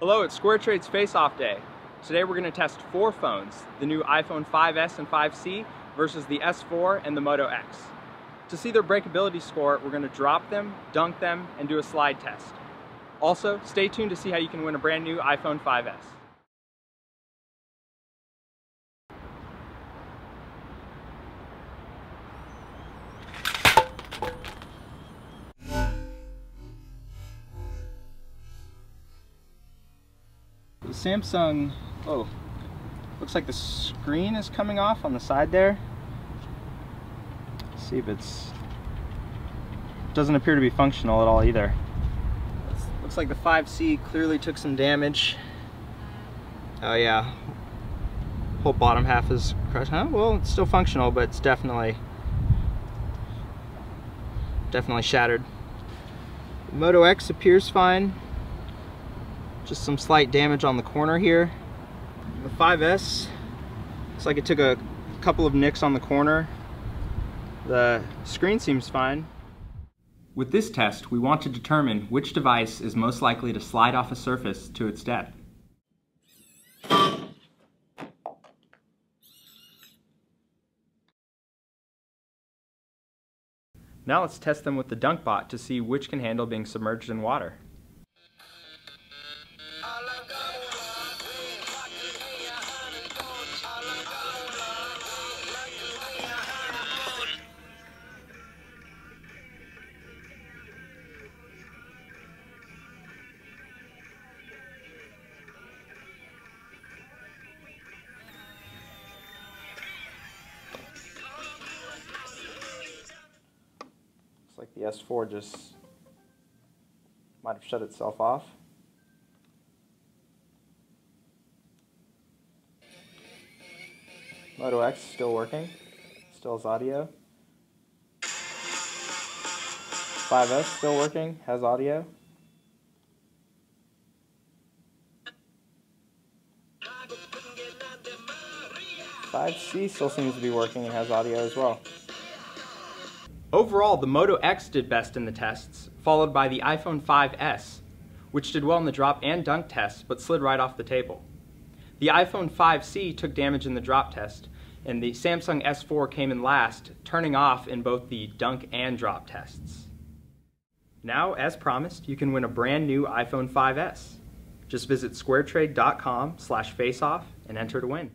Hello, it's SquareTrade's face-off day. Today we're going to test four phones, the new iPhone 5S and 5C versus the S4 and the Moto X. To see their breakability score, we're going to drop them, dunk them, and do a slide test. Also, stay tuned to see how you can win a brand new iPhone 5S. Samsung, oh, looks like the screen is coming off on the side there. Let's see if it's, doesn't appear to be functional at all either. Looks like the 5C clearly took some damage. Oh yeah, whole bottom half is crushed. Huh? Well, it's still functional, but it's definitely shattered. The Moto X appears fine. Just some slight damage on the corner here. The 5S, looks like it took a couple of nicks on the corner. The screen seems fine. With this test, we want to determine which device is most likely to slide off a surface to its death. Now let's test them with the DunkBot to see which can handle being submerged in water. The S4 just might have shut itself off. Moto X still working, still has audio. 5S still working, has audio. The 5C still seems to be working and has audio as well. Overall, the Moto X did best in the tests, followed by the iPhone 5S, which did well in the drop and dunk tests, but slid right off the table. The iPhone 5C took damage in the drop test, and the Samsung S4 came in last, turning off in both the dunk and drop tests. Now, as promised, you can win a brand new iPhone 5S. Just visit squaretrade.com/faceoff and enter to win.